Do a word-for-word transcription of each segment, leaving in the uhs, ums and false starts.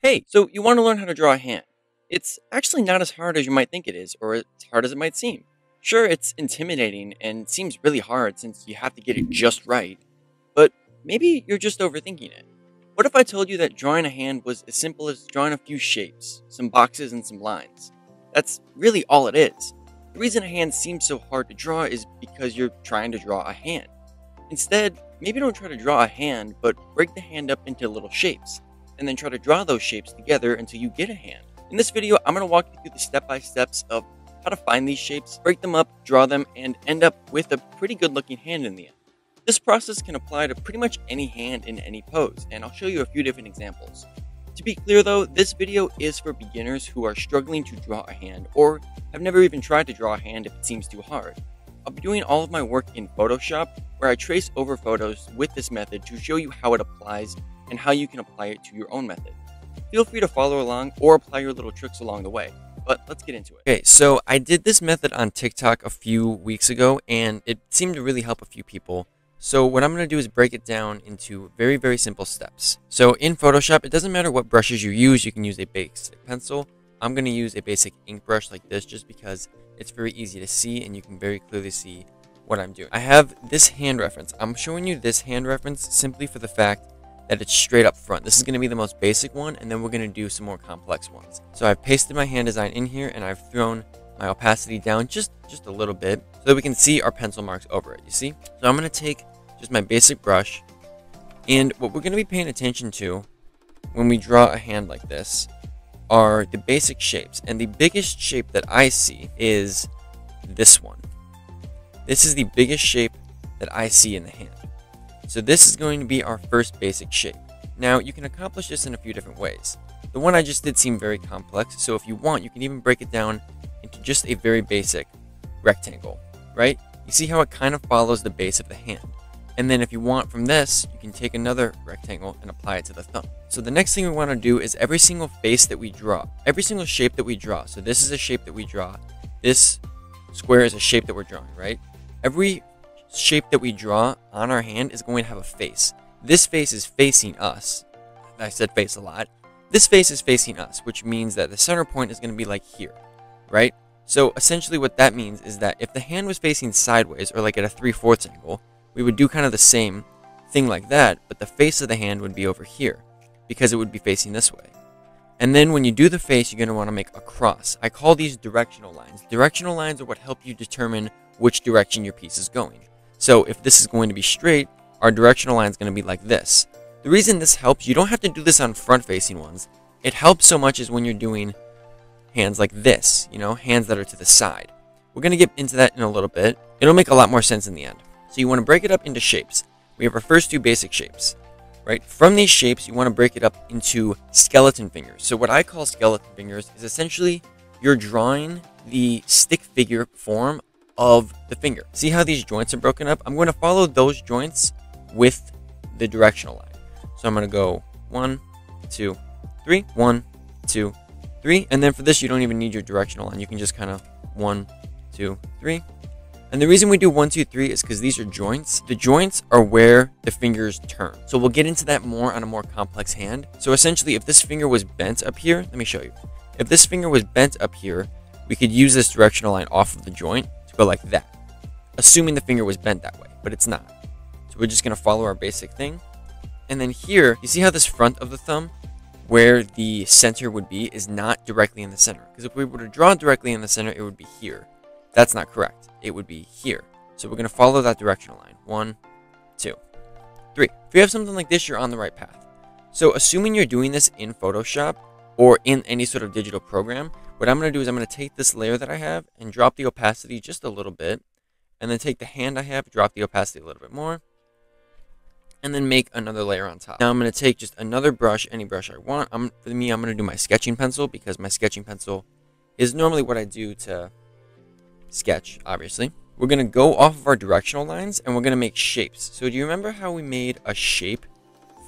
Hey, so you want to learn how to draw a hand. It's actually not as hard as you might think it is, or as hard as it might seem. Sure, it's intimidating and seems really hard since you have to get it just right, but maybe you're just overthinking it. What if I told you that drawing a hand was as simple as drawing a few shapes, some boxes and some lines? That's really all it is. The reason a hand seems so hard to draw is because you're trying to draw a hand. Instead, maybe don't try to draw a hand, but break the hand up into little shapes, and then try to draw those shapes together until you get a hand. In this video, I'm going to walk you through the step-by-steps of how to find these shapes, break them up, draw them, and end up with a pretty good-looking hand in the end. This process can apply to pretty much any hand in any pose, and I'll show you a few different examples. To be clear though, this video is for beginners who are struggling to draw a hand, or have never even tried to draw a hand if it seems too hard. I'll be doing all of my work in Photoshop, where I trace over photos with this method to show you how it applies and how you can apply it to your own method. Feel free to follow along or apply your little tricks along the way, but let's get into it. Okay, so I did this method on TikTok a few weeks ago and it seemed to really help a few people. So what I'm going to do is break it down into very, very simple steps. So in Photoshop, it doesn't matter what brushes you use, you can use a basic pencil. I'm going to use a basic ink brush like this just because it's very easy to see and you can very clearly see what I'm doing. I have this hand reference. I'm showing you this hand reference simply for the fact that it's straight up front. This is going to be the most basic one, and then we're going to do some more complex ones. So I've pasted my hand design in here, and I've thrown my opacity down just, just a little bit so that we can see our pencil marks over it, you see? So I'm going to take just my basic brush, and what we're going to be paying attention to when we draw a hand like this are the basic shapes, and the biggest shape that I see is this one. This is the biggest shape that I see in the hand. So this is going to be our first basic shape. Now you can accomplish this in a few different ways. The one I just did seemed very complex, so if you want, you can even break it down into just a very basic rectangle, right? You see how it kind of follows the base of the hand. And then if you want from this, you can take another rectangle and apply it to the thumb. So the next thing we want to do is every single face that we draw, every single shape that we draw. So this is a shape that we draw. This square is a shape that we're drawing, right? Every shape that we draw on our hand is going to have a face. This face is facing us. I said face a lot. This face is facing us, which means that the center point is going to be like here, right? So essentially what that means is that if the hand was facing sideways or like at a three-fourths angle, we would do kind of the same thing like that, but the face of the hand would be over here because it would be facing this way. And then when you do the face, you're going to want to make a cross. I call these directional lines. Directional lines are what help you determine which direction your piece is going. So if this is going to be straight, our directional line is going to be like this. The reason this helps, you don't have to do this on front-facing ones. It helps so much is when you're doing hands like this, you know, hands that are to the side. We're going to get into that in a little bit. It'll make a lot more sense in the end. So you want to break it up into shapes. We have our first two basic shapes, right? From these shapes, you want to break it up into skeleton fingers. So what I call skeleton fingers is essentially you're drawing the stick figure form of the finger. See how these joints are broken up? I'm going to follow those joints with the directional line. So I'm going to go one, two, three, one, two, three. And then for this, you don't even need your directional line. You can just kind of one, two, three. And the reason we do one, two, three is because these are joints. The joints are where the fingers turn. So we'll get into that more on a more complex hand. So essentially, if this finger was bent up here, let me show you. If this finger was bent up here, we could use this directional line off of the joint. Go like that, assuming the finger was bent that way, but it's not. So we're just going to follow our basic thing. And then here, you see how this front of the thumb, where the center would be, is not directly in the center. Because if we were to draw directly in the center, it would be here. That's not correct. It would be here. So we're going to follow that directional line. One, two, three. If you have something like this, you're on the right path. So assuming you're doing this in Photoshop or in any sort of digital program, what I'm going to do is I'm going to take this layer that I have and drop the opacity just a little bit, and then take the hand I have, drop the opacity a little bit more, and then make another layer on top. Now I'm going to take just another brush, any brush I want. I'm, for me, I'm going to do my sketching pencil because my sketching pencil is normally what I do to sketch, obviously. We're going to go off of our directional lines and we're going to make shapes. So do you remember how we made a shape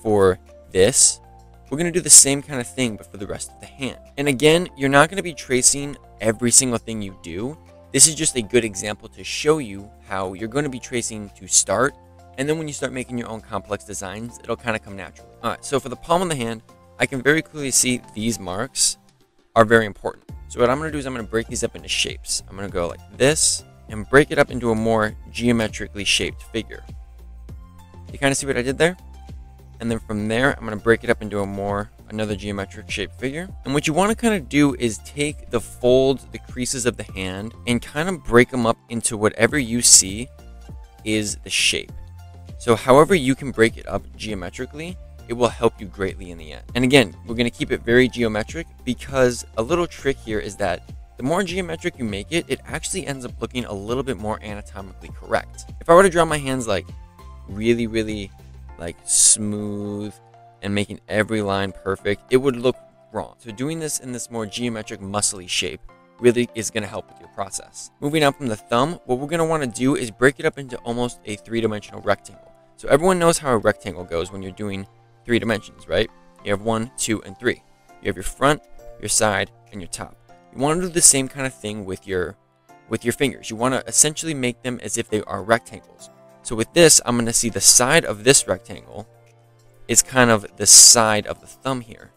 for this? We're going to do the same kind of thing, but for the rest of the hand. And again, you're not going to be tracing every single thing you do. This is just a good example to show you how you're going to be tracing to start. And then when you start making your own complex designs, it'll kind of come naturally. All right, so for the palm of the hand, I can very clearly see these marks are very important. So what I'm going to do is I'm going to break these up into shapes. I'm going to go like this and break it up into a more geometrically shaped figure. You kind of see what I did there? And then from there, I'm going to break it up into a more another geometric shaped figure. And what you want to kind of do is take the folds, the creases of the hand, and kind of break them up into whatever you see is the shape. So however you can break it up geometrically, it will help you greatly in the end. And again, we're going to keep it very geometric, because a little trick here is that the more geometric you make it, it actually ends up looking a little bit more anatomically correct. If I were to draw my hands like really, really like smooth and making every line perfect, it would look wrong. So doing this in this more geometric, muscly shape really is going to help with your process. Moving on from the thumb, what we're going to want to do is break it up into almost a three-dimensional rectangle. So everyone knows how a rectangle goes when you're doing three dimensions, right? You have one, two, and three. You have your front, your side, and your top. You want to do the same kind of thing with your with your fingers. You want to essentially make them as if they are rectangles. So with this, I'm going to see the side of this rectangle is kind of the side of the thumb here.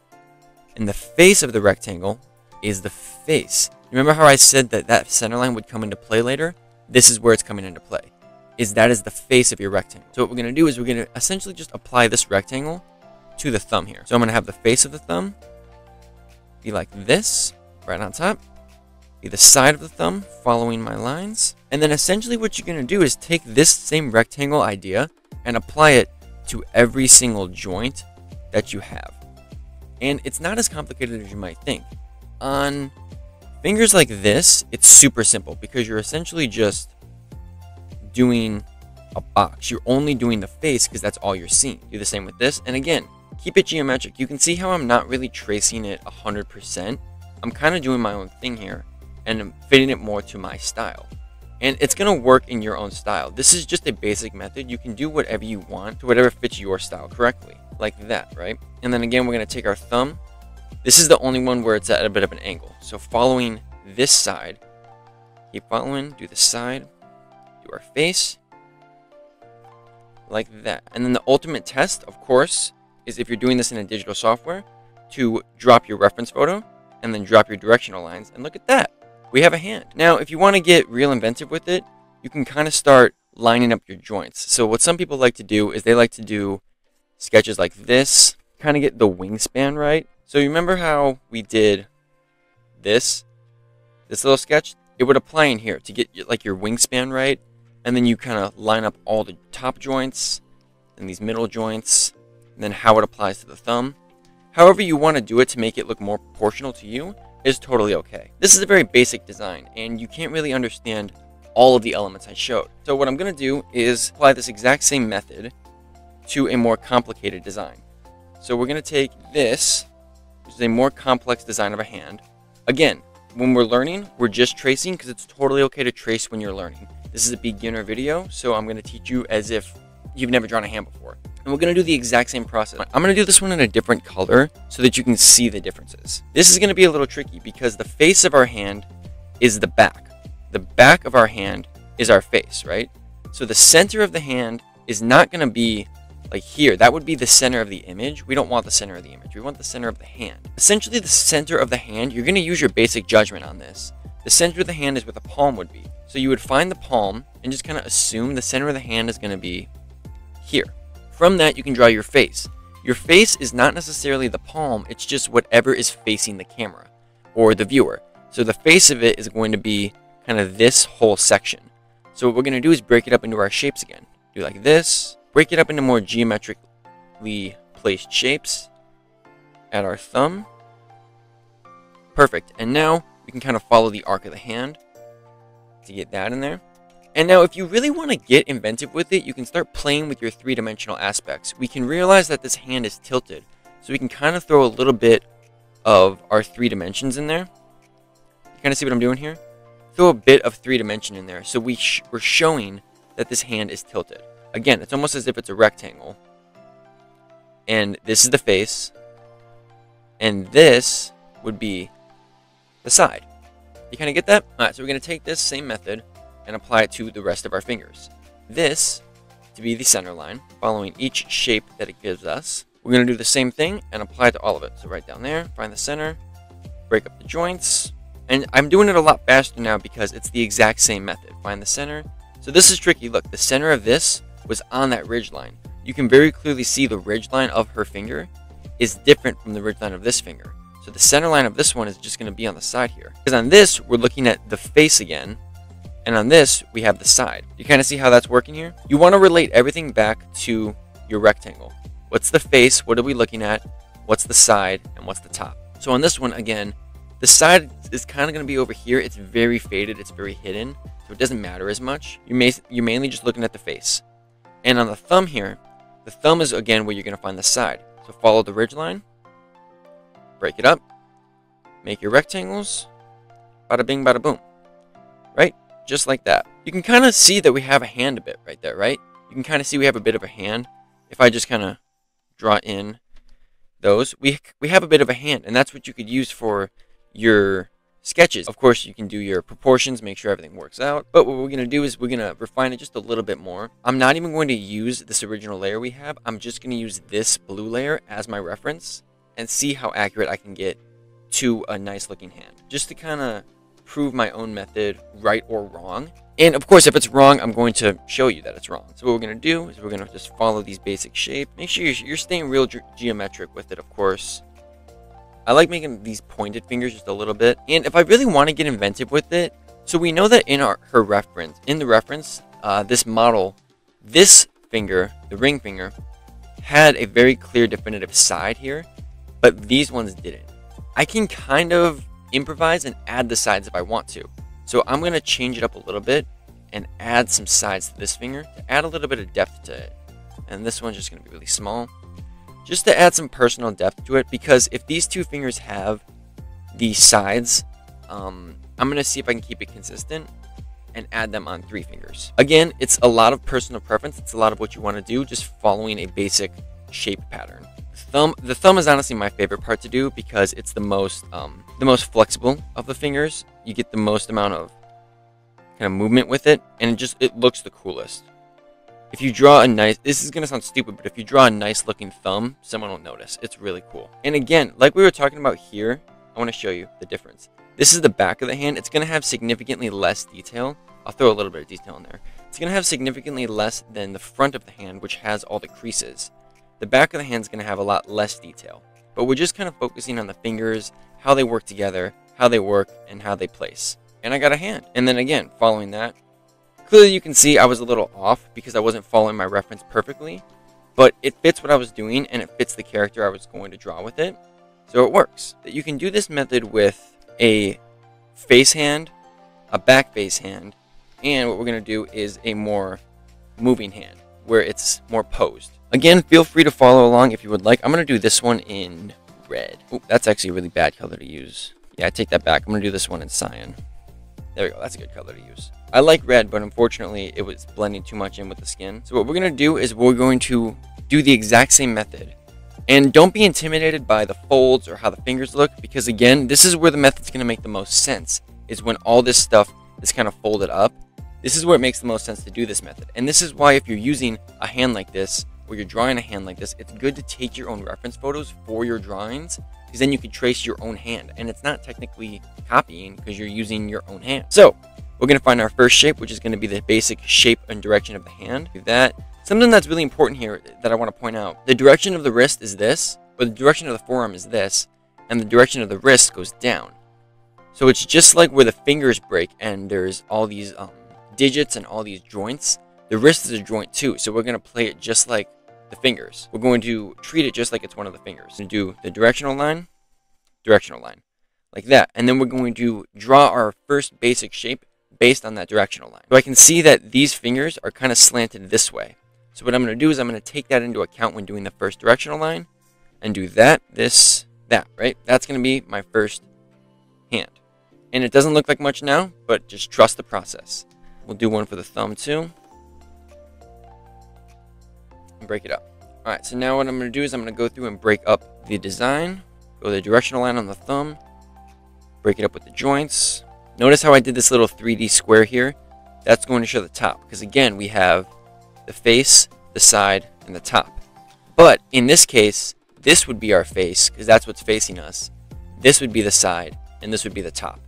And the face of the rectangle is the face. Remember how I said that that center line would come into play later? This is where it's coming into play, is that is the face of your rectangle. So what we're going to do is we're going to essentially just apply this rectangle to the thumb here. So I'm going to have the face of the thumb be like this, right on top, be the side of the thumb following my lines. And then essentially what you're going to do is take this same rectangle idea and apply it to every single joint that you have. And it's not as complicated as you might think. On fingers like this, it's super simple, because you're essentially just doing a box. You're only doing the face because that's all you're seeing. Do the same with this. And again, keep it geometric. You can see how I'm not really tracing it one hundred percent. I'm kind of doing my own thing here and I'm fitting it more to my style. And it's going to work in your own style. This is just a basic method. You can do whatever you want to whatever fits your style correctly, like that, right? And then again, we're going to take our thumb. This is the only one where it's at a bit of an angle. So following this side, keep following, do the side, do our face, like that. And then the ultimate test, of course, is if you're doing this in a digital software, to drop your reference photo and then drop your directional lines. And look at that. We have a hand. Now, if you want to get real inventive with it, you can kind of start lining up your joints. So what some people like to do is they like to do sketches like this, kind of get the wingspan right. So you remember how we did this, this little sketch? It would apply in here to get like your wingspan right. And then you kind of line up all the top joints and these middle joints, and then how it applies to the thumb. However you want to do it to make it look more proportional to you is totally okay. This is a very basic design and you can't really understand all of the elements I showed. So what I'm going to do is apply this exact same method to a more complicated design. So we're going to take this, which is a more complex design of a hand. Again, when we're learning, we're just tracing, because it's totally okay to trace when you're learning. This is a beginner video, so I'm going to teach you as if you've never drawn a hand before. And we're going to do the exact same process. I'm going to do this one in a different color so that you can see the differences. This is going to be a little tricky because the face of our hand is the back. The back of our hand is our face, right? So the center of the hand is not going to be like here. That would be the center of the image. We don't want the center of the image. We want the center of the hand. Essentially, the center of the hand, you're going to use your basic judgment on this. The center of the hand is where the palm would be. So you would find the palm and just kind of assume the center of the hand is going to be here. From that, you can draw your face. Your face is not necessarily the palm, it's just whatever is facing the camera or the viewer. So the face of it is going to be kind of this whole section. So what we're going to do is break it up into our shapes again. Do like this, break it up into more geometrically placed shapes. Add our thumb. Perfect. And now we can kind of follow the arc of the hand to get that in there. And now if you really want to get inventive with it, you can start playing with your three-dimensional aspects. We can realize that this hand is tilted, so we can kind of throw a little bit of our three dimensions in there. You kind of see what I'm doing here? Throw a bit of three dimension in there, so we sh we're showing that this hand is tilted. Again, it's almost as if it's a rectangle. And this is the face. And this would be the side. You kind of get that? All right, so we're going to take this same method and apply it to the rest of our fingers. This to be the center line, following each shape that it gives us. We're going to do the same thing and apply to all of it. So right down there, find the center, break up the joints. And I'm doing it a lot faster now because it's the exact same method. Find the center. So this is tricky. Look, the center of this was on that ridge line. You can very clearly see the ridge line of her finger is different from the ridge line of this finger. So the center line of this one is just going to be on the side here. Because on this, we're looking at the face again. And on this, we have the side. You kind of see how that's working here? You want to relate everything back to your rectangle. What's the face? What are we looking at? What's the side? And what's the top? So on this one, again, the side is kind of going to be over here. It's very faded. It's very hidden. So it doesn't matter as much. You may, you're mainly just looking at the face. And on the thumb here, the thumb is, again, where you're going to find the side. So follow the ridge line. Break it up. Make your rectangles. Bada bing, bada boom. Right? Just like that. You can kind of see that we have a hand a bit right there, right? You can kind of see we have a bit of a hand. If I just kind of draw in those, we, we have a bit of a hand, and that's what you could use for your sketches. Of course, you can do your proportions, make sure everything works out. But what we're going to do is we're going to refine it just a little bit more. I'm not even going to use this original layer we have. I'm just going to use this blue layer as my reference and see how accurate I can get to a nice looking hand. Just to kind of prove my own method right or wrong. And of course, if it's wrong, I'm going to show you that it's wrong. So what we're going to do is we're going to just follow these basic shape. Make sure you're, you're staying real ge geometric with it, of course. I like making these pointed fingers just a little bit. And if I really want to get inventive with it, so we know that in our her reference, in the reference, uh, this model, this finger, the ring finger, had a very clear definitive side here, but these ones didn't. I can kind of improvise and add the sides if I want to. So I'm going to change it up a little bit and add some sides to this finger to add a little bit of depth to it. And this one's just going to be really small, just to add some personal depth to it, because if these two fingers have the sides, um, I'm going to see if I can keep it consistent and add them on three fingers. Again, it's a lot of personal preference. It's a lot of what you want to do, just following a basic shape pattern. Thumb, the thumb is honestly my favorite part to do because it's the most um, the most flexible of the fingers. You get the most amount of kind of movement with it, and it just it looks the coolest. If you draw a nice, this is gonna sound stupid, but if you draw a nice looking thumb, someone will notice. It's really cool. And again, like we were talking about here, I want to show you the difference. This is the back of the hand. It's gonna have significantly less detail. I'll throw a little bit of detail in there. It's gonna have significantly less than the front of the hand, which has all the creases. The back of the hand is going to have a lot less detail, but we're just kind of focusing on the fingers, how they work together, how they work, and how they place. And I got a hand. And then again, following that, clearly you can see I was a little off because I wasn't following my reference perfectly, but it fits what I was doing and it fits the character I was going to draw with it. So it works. You can do this method with a face hand, a back face hand, and what we're going to do is a more moving hand where it's more posed. Again, feel free to follow along if you would like. I'm going to do this one in red. Ooh, that's actually a really bad color to use. Yeah, I take that back. I'm going to do this one in cyan. There we go. That's a good color to use. I like red, but unfortunately, it was blending too much in with the skin. So what we're going to do is we're going to do the exact same method. And don't be intimidated by the folds or how the fingers look, because again, this is where the method's going to make the most sense, is when all this stuff is kind of folded up. This is where it makes the most sense to do this method. And this is why if you're using a hand like this, where you're drawing a hand like this, it's good to take your own reference photos for your drawings, because then you can trace your own hand and it's not technically copying because you're using your own hand. So we're going to find our first shape, which is going to be the basic shape and direction of the hand. Do that. Something that's really important here that I want to point out, the direction of the wrist is this, but the direction of the forearm is this, and the direction of the wrist goes down. So it's just like where the fingers break and there's all these um, digits and all these joints. The wrist is a joint too, so we're going to play it just like the fingers. We're going to treat it just like it's one of the fingers. And do the directional line, directional line, like that. And then we're going to draw our first basic shape based on that directional line. So I can see that these fingers are kind of slanted this way. So what I'm going to do is I'm going to take that into account when doing the first directional line and do that, this, that, right? That's going to be my first hand. And it doesn't look like much now, but just trust the process. We'll do one for the thumb too. Break it up. All right, so now what I'm going to do is I'm going to go through and break up the design, go the directional line on the thumb, break it up with the joints. Notice how I did this little three D square here. That's going to show the top, because again, we have the face, the side, and the top. But in this case, this would be our face because that's what's facing us. This would be the side and this would be the top.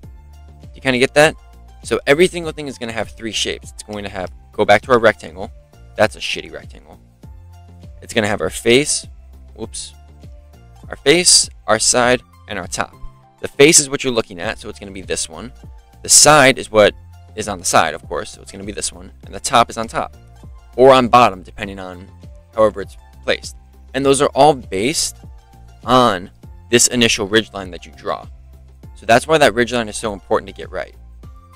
You kind of get that? So every single thing is going to have three shapes. It's going to have, go back to our rectangle. That's a shitty rectangle. It's going to have our face, whoops, our face, our side, and our top. The face is what you're looking at, so it's going to be this one. The side is what is on the side, of course, so it's going to be this one. And the top is on top or on bottom, depending on however it's placed. And those are all based on this initial ridgeline that you draw. So that's why that ridgeline is so important to get right.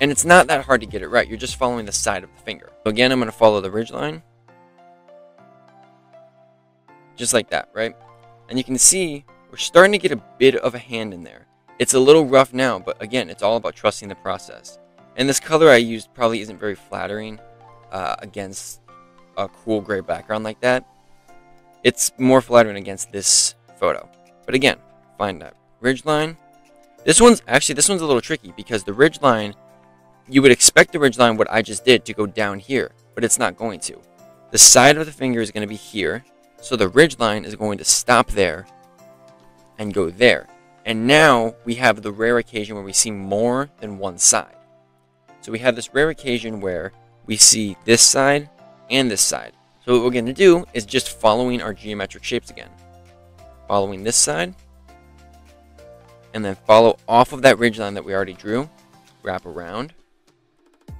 And it's not that hard to get it right. You're just following the side of the finger. So again, I'm going to follow the ridgeline. Just like that, right? And you can see we're starting to get a bit of a hand in there. It's a little rough now, but again, it's all about trusting the process. And this color I used probably isn't very flattering uh, against a cool gray background like that. It's more flattering against this photo. But again, find that ridgeline. This one's actually, this one's a little tricky because the ridgeline, you would expect the ridgeline, what I just did, to go down here, but it's not going to. The side of the finger is going to be here, so the ridgeline is going to stop there and go there. And now we have the rare occasion where we see more than one side. So we have this rare occasion where we see this side and this side. So what we're going to do is just following our geometric shapes again. Following this side. And then follow off of that ridgeline that we already drew. Wrap around.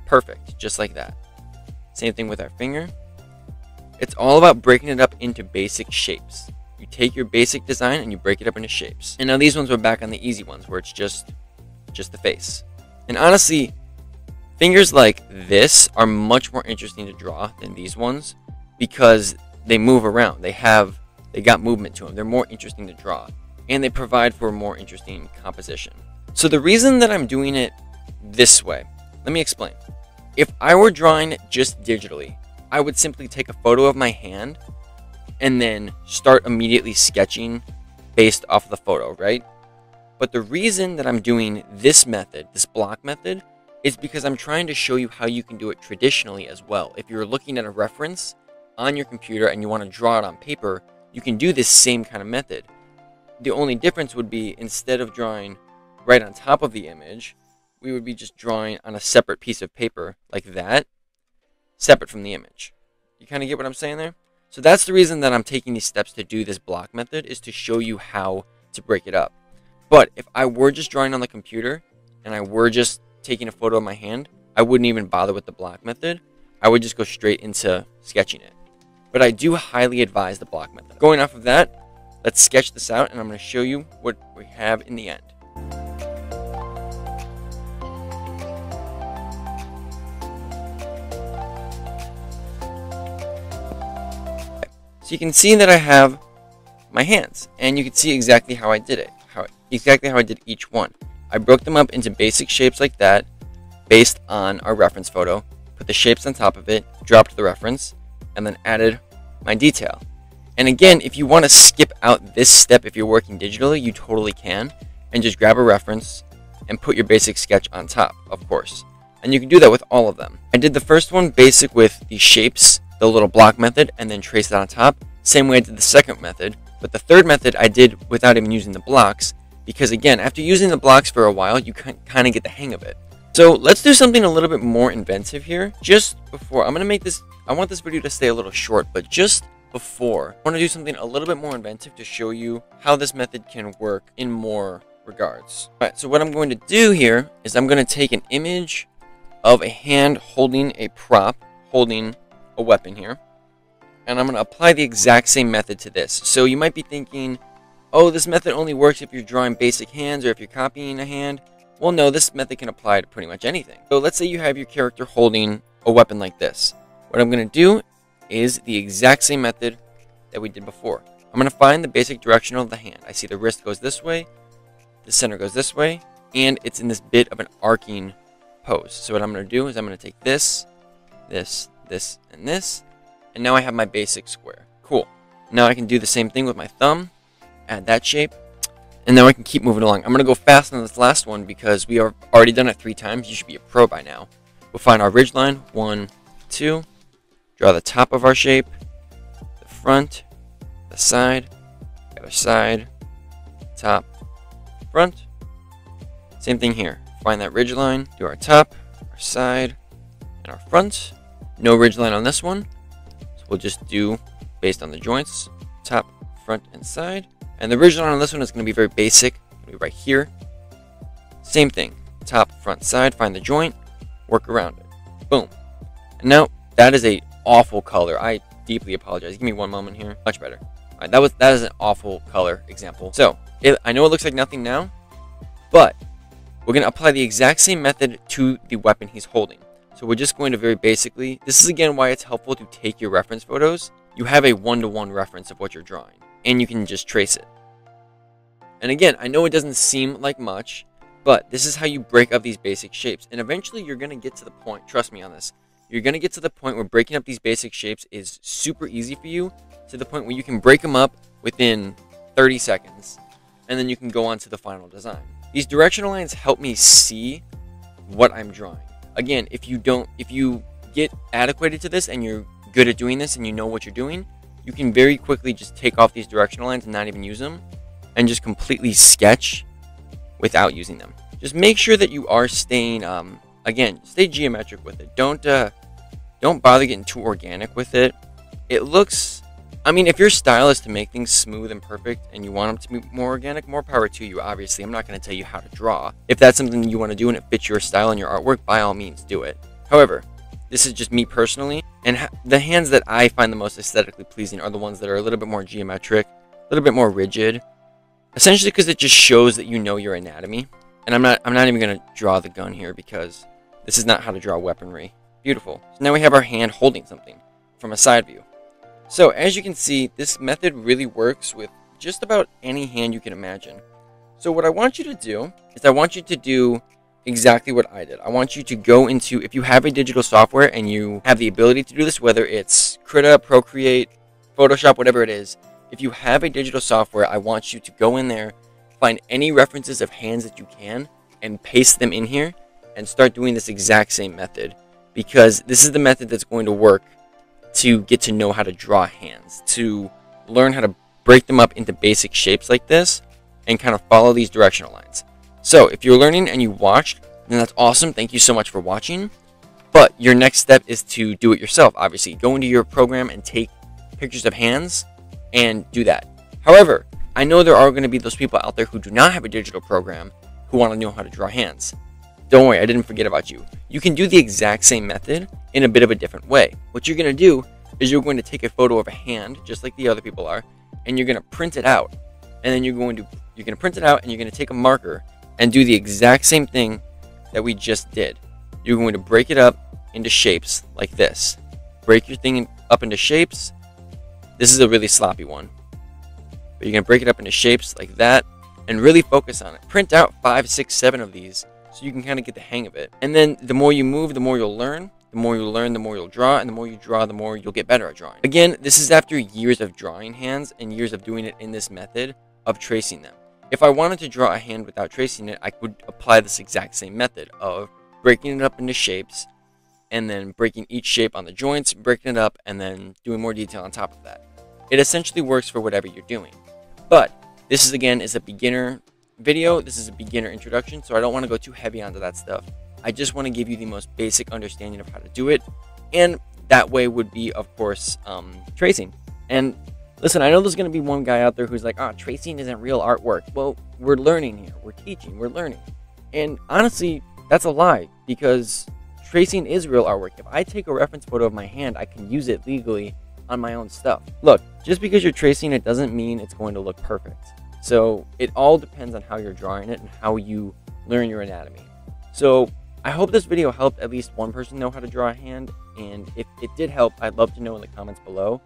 Perfect. Just like that. Same thing with our finger. It's all about breaking it up into basic shapes. You take your basic design and you break it up into shapes. And now these ones were back on the easy ones where it's just, just the face. And honestly, fingers like this are much more interesting to draw than these ones because they move around. They have, they got movement to them. They're more interesting to draw. And they provide for a more interesting composition. So the reason that I'm doing it this way, let me explain. If I were drawing just digitally, I would simply take a photo of my hand and then start immediately sketching based off of the photo, right? But the reason that I'm doing this method, this block method, is because I'm trying to show you how you can do it traditionally as well. If you're looking at a reference on your computer and you want to draw it on paper, you can do this same kind of method. The only difference would be instead of drawing right on top of the image, we would be just drawing on a separate piece of paper like that, separate from the image. You kind of get what I'm saying there? So that's the reason that I'm taking these steps to do this block method, is to show you how to break it up. But if I were just drawing on the computer and I were just taking a photo of my hand, I wouldn't even bother with the block method. I would just go straight into sketching it. But I do highly advise the block method. Going off of that, let's sketch this out, and I'm going to show you what we have in the end. So you can see that I have my hands, and you can see exactly how I did it, how exactly how I did each one. I broke them up into basic shapes like that, based on our reference photo, put the shapes on top of it, dropped the reference, and then added my detail. And again, if you want to skip out this step if you're working digitally, you totally can, and just grab a reference and put your basic sketch on top, of course. And you can do that with all of them. I did the first one basic with the shapes, the little block method, and then traced it on top. Same way I did the second method, but the third method I did without even using the blocks, because again, after using the blocks for a while, you kind of get the hang of it. So let's do something a little bit more inventive here. Just before, I'm going to make this, I want this video to stay a little short, but just before, I want to do something a little bit more inventive to show you how this method can work in more regards. All right, so what I'm going to do here is I'm going to take an image of a hand holding a prop, holding a weapon here, and I'm going to apply the exact same method to this. So you might be thinking, oh, this method only works if you're drawing basic hands or if you're copying a hand. Well, no, this method can apply to pretty much anything. So let's say you have your character holding a weapon like this. What I'm going to do is the exact same method that we did before. I'm going to find the basic direction of the hand. I see the wrist goes this way, the center goes this way, and it's in this bit of an arcing pose. So what I'm going to do is I'm going to take this, this, this, and this, and now I have my basic square. Cool. Now I can do the same thing with my thumb, add that shape, and now I can keep moving along. I'm going to go fast on this last one because we have already done it three times. You should be a pro by now. We'll find our ridge line, one, two, draw the top of our shape, the front, the side, other side, top, front. Same thing here. Find that ridge line, do our top, our side, and our front. No ridge line on this one, so we'll just do based on the joints, top, front, and side. And the ridge line on this one is going to be very basic. It'll be right here. Same thing. Top, front, side, find the joint, work around it. Boom. And now that is a awful color. I deeply apologize. Give me one moment here. Much better. All right, that was that is an awful color example. So it, I know it looks like nothing now, but we're going to apply the exact same method to the weapon he's holding. So we're just going to very basically, this is again why it's helpful to take your reference photos. You have a one-to-one reference of what you're drawing, and you can just trace it. And again, I know it doesn't seem like much, but this is how you break up these basic shapes. And eventually you're going to get to the point, trust me on this, you're going to get to the point where breaking up these basic shapes is super easy for you, to the point where you can break them up within thirty seconds, and then you can go on to the final design. These directional lines help me see what I'm drawing. Again, if you don't, if you get adequated to this and you're good at doing this and you know what you're doing, you can very quickly just take off these directional lines and not even use them, and just completely sketch without using them. Just make sure that you are staying, um, again, stay geometric with it. Don't uh, don't bother getting too organic with it. It looks, I mean, if your style is to make things smooth and perfect and you want them to be more organic, more power to you, obviously. I'm not going to tell you how to draw. If that's something you want to do and it fits your style and your artwork, by all means, do it. However, this is just me personally, and ha the hands that I find the most aesthetically pleasing are the ones that are a little bit more geometric, a little bit more rigid, essentially because it just shows that you know your anatomy. And I'm not I'm not even going to draw the gun here because this is not how to draw weaponry. Beautiful. So now we have our hand holding something from a side view. So as you can see, this method really works with just about any hand you can imagine. So what I want you to do is I want you to do exactly what I did. I want you to go into, if you have a digital software and you have the ability to do this, whether it's Krita, Procreate, Photoshop, whatever it is, if you have a digital software, I want you to go in there, find any references of hands that you can, and paste them in here, and start doing this exact same method, because this is the method that's going to work to get to know how to draw hands, to learn how to break them up into basic shapes like this, and kind of follow these directional lines. So if you're learning and you watched, then that's awesome. Thank you so much for watching. But your next step is to do it yourself, obviously. Go into your program and take pictures of hands and do that. However, I know there are going to be those people out there who do not have a digital program who want to know how to draw hands. Don't worry, I didn't forget about you. You can do the exact same method in a bit of a different way. What you're going to do is you're going to take a photo of a hand, just like the other people are, and you're going to print it out. And then you're going to you're going to print it out and you're going to take a marker and do the exact same thing that we just did. You're going to break it up into shapes like this. Break your thing up into shapes. This is a really sloppy one, but you're going to break it up into shapes like that and really focus on it. Print out five, six, seven of these so you can kind of get the hang of it. And then the more you move, the more you'll learn. The more you learn, the more you'll draw. And the more you draw, the more you'll get better at drawing. Again, this is after years of drawing hands and years of doing it in this method of tracing them. If I wanted to draw a hand without tracing it, I could apply this exact same method of breaking it up into shapes and then breaking each shape on the joints, breaking it up, and then doing more detail on top of that. It essentially works for whatever you're doing. But this is, again, is a beginner video. This is a beginner introduction, so I don't want to go too heavy onto that stuff. I just want to give you the most basic understanding of how to do it. And that way would be, of course, um, tracing. And listen, I know there's going to be one guy out there who's like, oh, tracing isn't real artwork. Well, we're learning here. We're teaching. We're learning. And honestly, that's a lie, because tracing is real artwork. If I take a reference photo of my hand, I can use it legally on my own stuff. Look, just because you're tracing it doesn't mean it's going to look perfect. So it all depends on how you're drawing it and how you learn your anatomy. So I hope this video helped at least one person know how to draw a hand. And if it did help, I'd love to know in the comments below.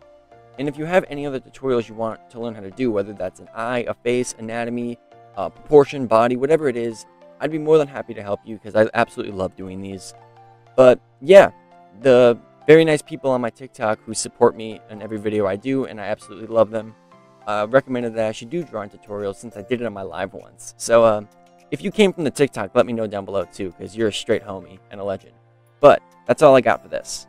And if you have any other tutorials you want to learn how to do, whether that's an eye, a face, anatomy, a proportion, body, whatever it is, I'd be more than happy to help you, because I absolutely love doing these. But yeah, the very nice people on my TikTok who support me in every video I do, and I absolutely love them, uh, recommended that I should do drawing tutorials since I did it on my live once. So uh, if you came from the TikTok, let me know down below too, because you're a straight homie and a legend. But that's all I got for this.